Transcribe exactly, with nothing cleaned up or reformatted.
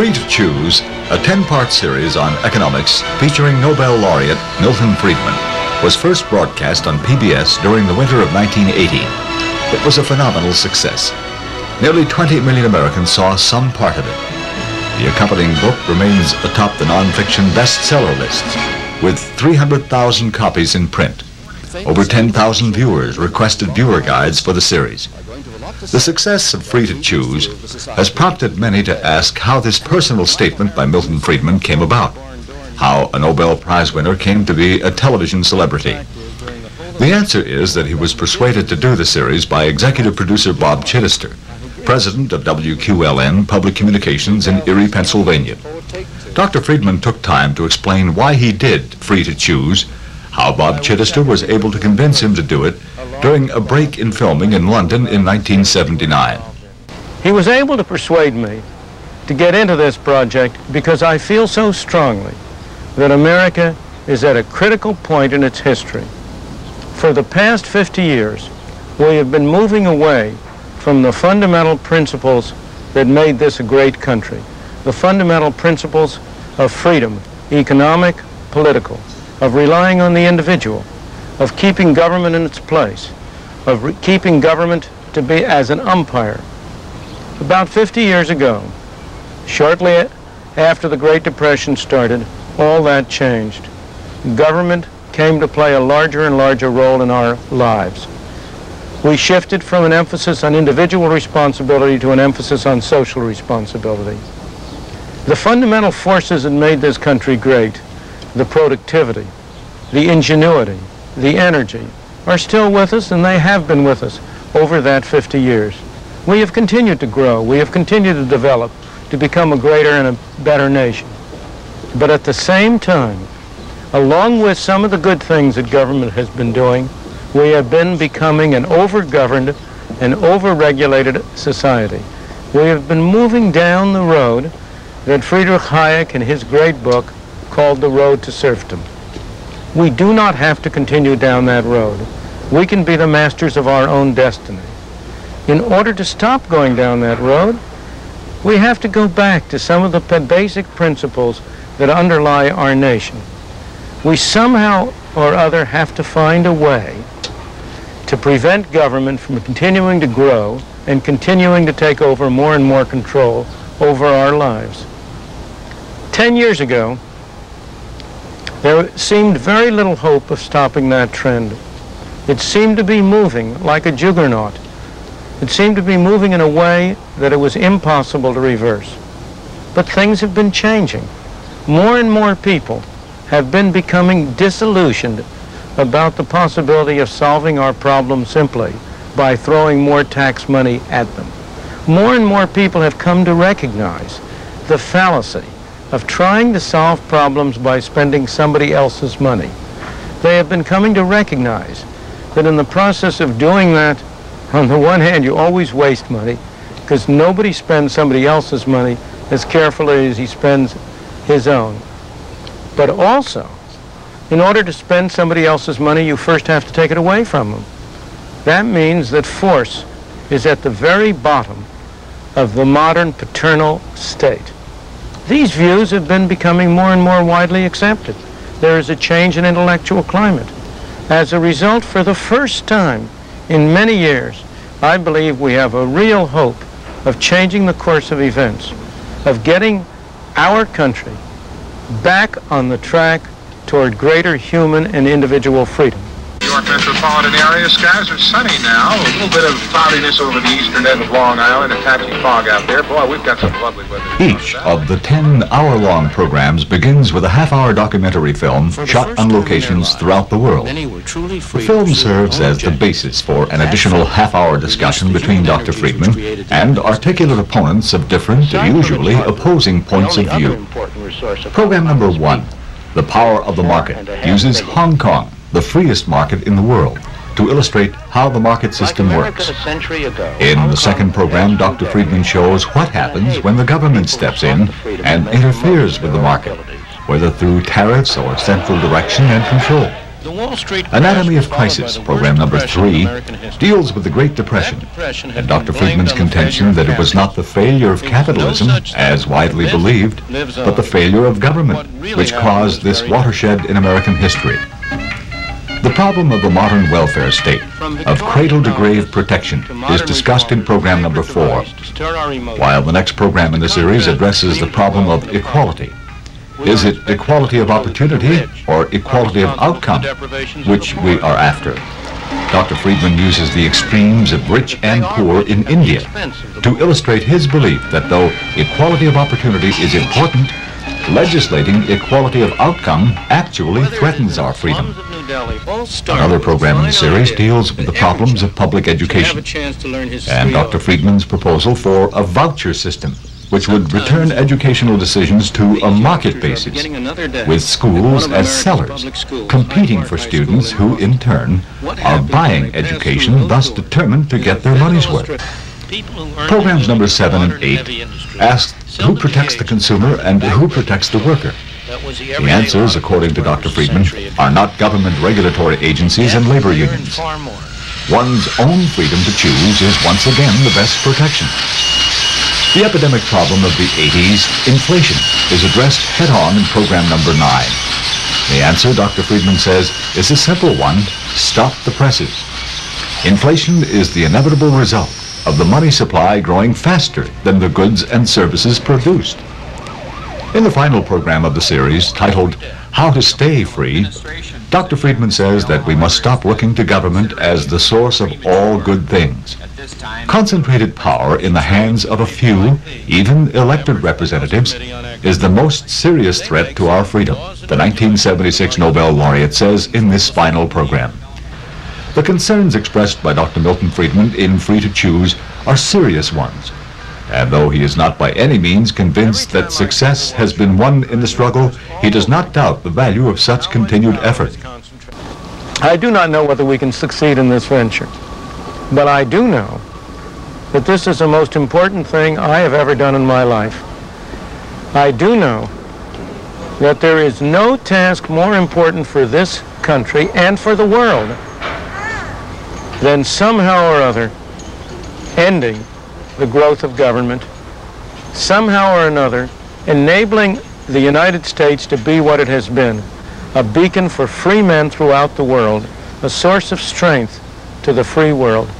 Free to Choose, a ten-part series on economics featuring Nobel laureate Milton Friedman, was first broadcast on P B S during the winter of nineteen eighty. It was a phenomenal success. Nearly twenty million Americans saw some part of it. The accompanying book remains atop the non-fiction bestseller list, with three hundred thousand copies in print. Over ten thousand viewers requested viewer guides for the series. The success of Free to Choose has prompted many to ask how this personal statement by Milton Friedman came about, how a Nobel Prize winner came to be a television celebrity. The answer is that he was persuaded to do the series by executive producer Bob Chittister, president of W Q L N Public Communications in Erie, Pennsylvania. Doctor Friedman took time to explain why he did Free to Choose, how Bob Chittister was able to convince him to do it during a break in filming in London in nineteen seventy-nine. He was able to persuade me to get into this project because I feel so strongly that America is at a critical point in its history. For the past fifty years, we have been moving away from the fundamental principles that made this a great country, the fundamental principles of freedom, economic, political, of relying on the individual, of keeping government in its place, of keeping government to be as an umpire. About fifty years ago, shortly after the Great Depression started, all that changed. Government came to play a larger and larger role in our lives. We shifted from an emphasis on individual responsibility to an emphasis on social responsibility. The fundamental forces that made this country great, the productivity, the ingenuity, the energy, are still with us, and they have been with us over that fifty years. We have continued to grow, we have continued to develop, to become a greater and a better nation. But at the same time, along with some of the good things that government has been doing, we have been becoming an over-governed and over-regulated society. We have been moving down the road that Friedrich Hayek, in his great book, called The Road to Serfdom. We do not have to continue down that road. We can be the masters of our own destiny. In order to stop going down that road, we have to go back to some of the basic principles that underlie our nation. We somehow or other have to find a way to prevent government from continuing to grow and continuing to take over more and more control over our lives. Ten years ago, there seemed very little hope of stopping that trend. It seemed to be moving like a juggernaut. It seemed to be moving in a way that it was impossible to reverse. But things have been changing. More and more people have been becoming disillusioned about the possibility of solving our problem simply by throwing more tax money at them. More and more people have come to recognize the fallacy of trying to solve problems by spending somebody else's money. They have been coming to recognize that in the process of doing that, on the one hand, you always waste money because nobody spends somebody else's money as carefully as he spends his own. But also, in order to spend somebody else's money, you first have to take it away from them. That means that force is at the very bottom of the modern paternal state. These views have been becoming more and more widely accepted. There is a change in intellectual climate. As a result, for the first time in many years, I believe we have a real hope of changing the course of events, of getting our country back on the track toward greater human and individual freedom. New York metropolitan area skies are sunny now. A little bit of cloudiness over the eastern end of Long Island, a patchy fog out there. Boy, we've got some lovely weather. Each of the ten hour long programs begins with a half hour documentary film shot on locations throughout the world. The film serves as the basis for an additional half hour discussion between Doctor Friedman and articulate opponents of different, usually opposing points of view. Program number one, The Power of the Market, uses Hong Kong, the freest market in the world, to illustrate how the market system works. In the second program, Doctor Friedman shows what happens when the government steps in and interferes with the market, whether through tariffs or central direction and control. Anatomy of Crisis, program number three, deals with the Great Depression and Doctor Friedman's contention that it was not the failure of capitalism, as widely believed, but the failure of government, which caused this watershed in American history. The problem of the modern welfare state, of cradle-to-grave protection, is discussed in program number four, while the next program in the series addresses the problem of equality. Is it equality of opportunity or equality of outcome, which we are after? Doctor Friedman uses the extremes of rich and poor in India to illustrate his belief that though equality of opportunity is important, legislating equality of outcome actually threatens our freedom. Another program in the series deals with the problems of public education and Doctor Friedman's proposal for a voucher system, which would return educational decisions to a market basis, with schools as sellers, competing for students who, in turn, are buying education, thus determined to get their money's worth. Programs number seven and eight ask who protects the consumer and who protects the worker. The answers, according to Doctor Friedman, are not government regulatory agencies and labor unions. One's own freedom to choose is once again the best protection. The epidemic problem of the eighties, inflation, is addressed head-on in program number nine. The answer, Doctor Friedman says, is a simple one: stop the presses. Inflation is the inevitable result of the money supply growing faster than the goods and services produced. In the final program of the series, titled How to Stay Free, Doctor Friedman says that we must stop looking to government as the source of all good things. Concentrated power in the hands of a few, even elected representatives, is the most serious threat to our freedom, the nineteen seventy-six Nobel laureate says in this final program. The concerns expressed by Doctor Milton Friedman in Free to Choose are serious ones, and though he is not by any means convinced that success has been won in the struggle, he does not doubt the value of such continued effort. I do not know whether we can succeed in this venture, but I do know that this is the most important thing I have ever done in my life. I do know that there is no task more important for this country and for the world than somehow or other ending the growth of government, somehow or another enabling the United States to be what it has been, a beacon for free men throughout the world, a source of strength to the free world.